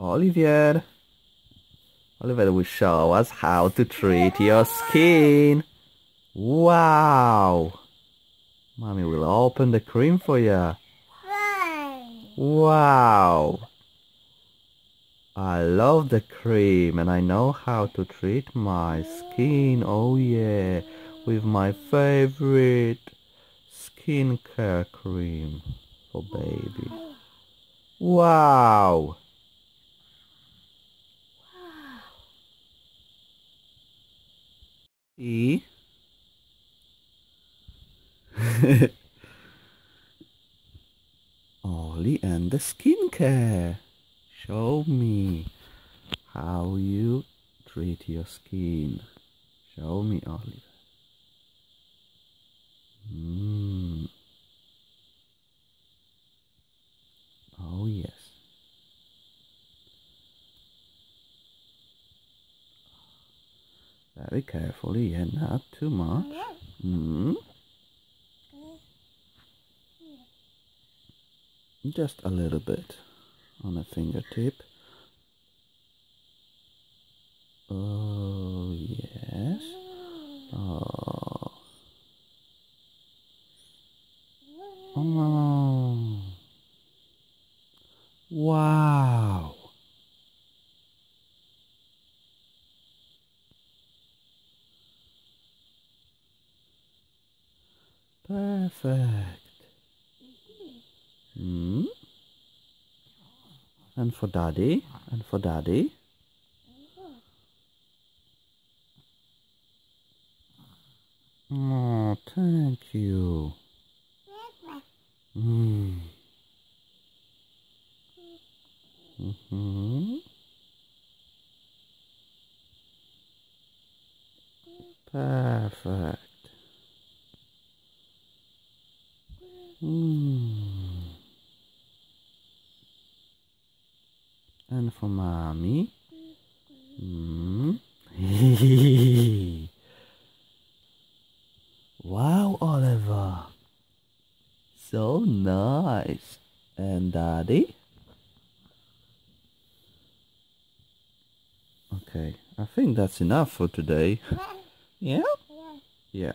Oliwier. Oliwier will show us how to treat your skin. Wow! Mommy will open the cream for you. Wow! I love the cream and I know how to treat my skin. Oh yeah, with my favorite skincare cream for baby. Wow! E? Oli and the skincare. Show me how you treat your skin. Show me, Oliwier. Oh yes. Very carefully and not too much. Just a little bit on a fingertip. Oh yes. Oh. Oh. Wow. Perfect. And for daddy, Oh, thank you. Perfect. And for mommy. Wow, Oliwier. So nice. And daddy? Okay, I think that's enough for today. Yeah? Yeah.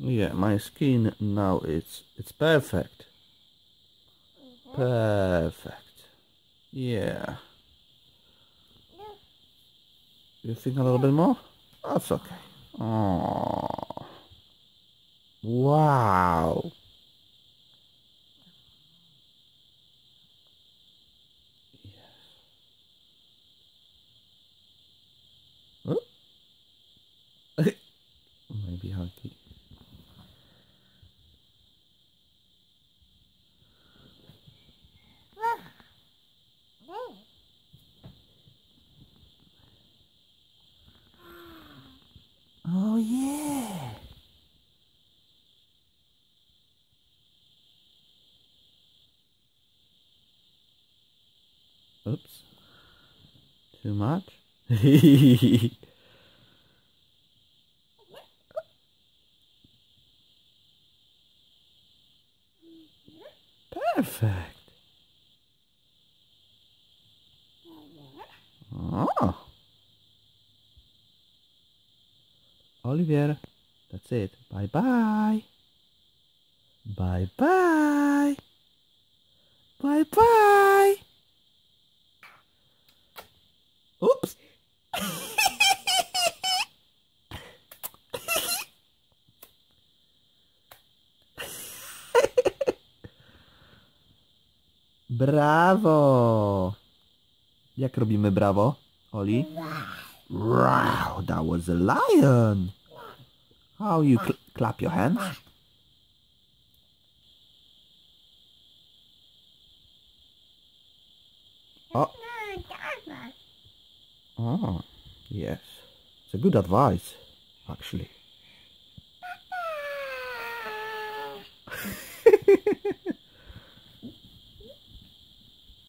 Yeah, my skin now it's perfect. Perfect. Yeah. You think a little bit more? That's okay. Oh. Wow. Yes. Oh. Maybe hunky. Oh yeah. Oops. Too much. Perfect. Oh. Oliwier, that's it. Bye-bye. Bye-bye. Bye-bye. Oops. Brawo. Jak robimy brawo, Oli? Wow, that was a lion. How you clap your hands? Oh. Oh, yes. It's a good advice, actually.